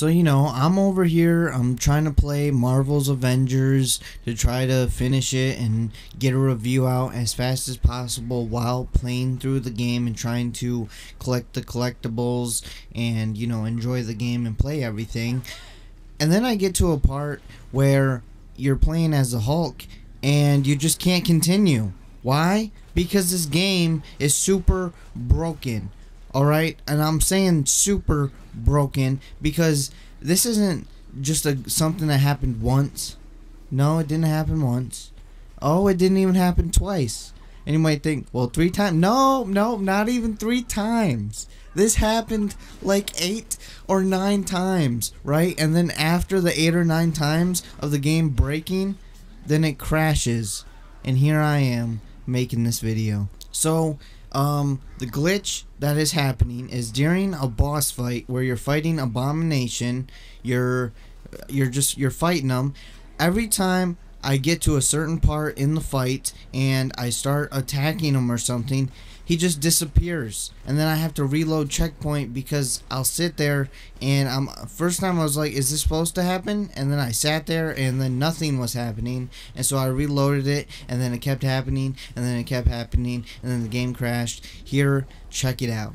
So, you know, I'm over here, I'm trying to play Marvel's Avengers to try to finish it and get a review out as fast as possible while playing through the game and trying to collect the collectibles and, you know, enjoy the game and play everything. And then I get to a part where you're playing as the Hulk and you just can't continue. Why? Because this game is super broken. Alright, and I'm saying super broken because this isn't just something that happened once. No, it didn't happen once. Oh, it didn't even happen twice. And you might think, well, 3 times. No, not even 3 times. This happened like 8 or 9 times, right? And then after the 8 or 9 times of the game breaking, then it crashes. And here I am making this video. So, the glitch that is happening is during a boss fight where you're fighting Abomination. You're fighting them. Every time I get to a certain part in the fight and I start attacking him or something, he just disappears, and then I have to reload checkpoint because I'll sit there and first time I was like, is this supposed to happen? And then I sat there and then nothing was happening, and so I reloaded it, and then it kept happening, and then it kept happening, and then the game crashed. Here, check it out.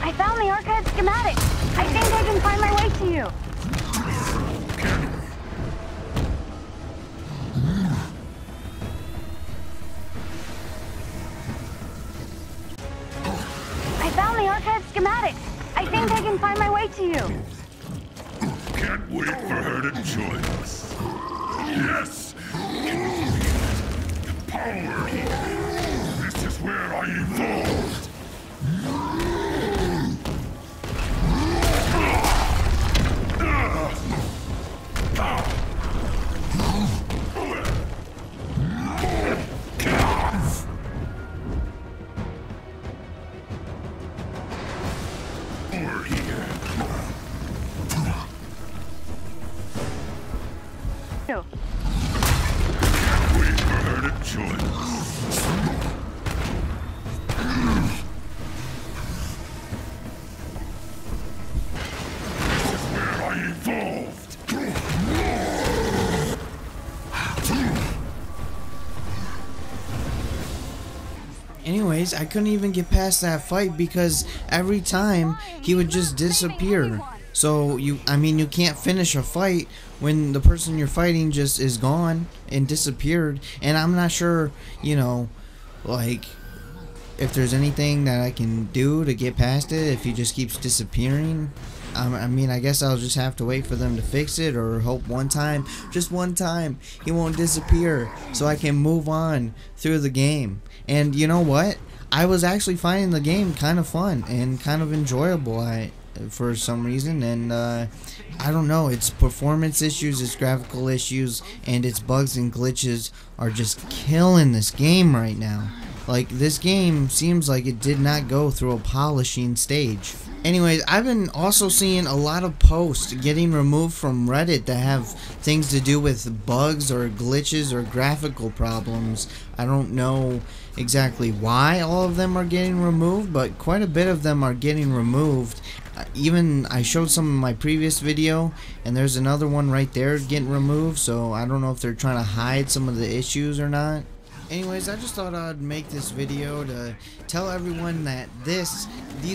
I found the archive schematic. I think I can find my way to you. I found the archive schematic. I think I can find my way to you. Can't wait for her to join us. Yes! The power here. This is where I evolved. Can't wait for her to join us. This is where I evolved. Anyways, I couldn't even get past that fight because every time he would just disappear. So, I mean, you can't finish a fight when the person you're fighting just is gone and disappeared. And I'm not sure, you know, like, if there's anything that I can do to get past it if he just keeps disappearing. I mean, I guess I'll just have to wait for them to fix it or hope one time, just one time, he won't disappear so I can move on through the game. And you know what? I was actually finding the game kind of fun and kind of enjoyable. For some reason, and I don't know, it's performance issues, it's graphical issues, and it's bugs and glitches are just killing this game right now. Like, this game seems like it did not go through a polishing stage. Anyways, I've been also seeing a lot of posts getting removed from Reddit that have things to do with bugs or glitches or graphical problems. I don't know exactly why all of them are getting removed, but quite a bit of them are getting removed. Even I showed some in my previous video, and there's another one right there getting removed, so I don't know if they're trying to hide some of the issues or not. Anyways, I just thought I'd make this video to tell everyone that these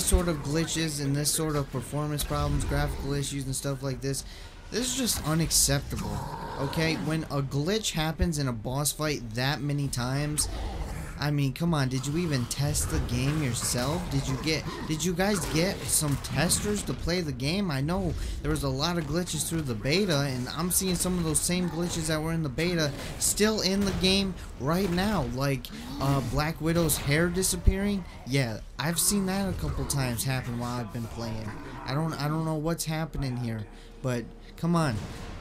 sort of glitches and this sort of performance problems, graphical issues and stuff like this is just unacceptable, okay? When a glitch happens in a boss fight that many times, I mean, come on, did you even test the game yourself? Did you guys get some testers to play the game? I know there was a lot of glitches through the beta, and I'm seeing some of those same glitches that were in the beta still in the game right now, like Black Widow's hair disappearing. Yeah, I've seen that a couple times happen while I've been playing. I don't know what's happening here, but come on,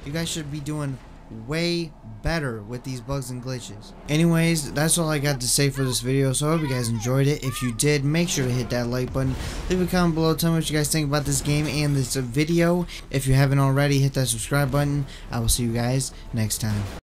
you guys should be doing way better with these bugs and glitches. Anyways, that's all I got to say for this video, so I hope you guys enjoyed it. If you did, make sure to hit that like button, leave a comment below, tell me what you guys think about this game and this video. If you haven't already, hit that subscribe button. I will see you guys next time.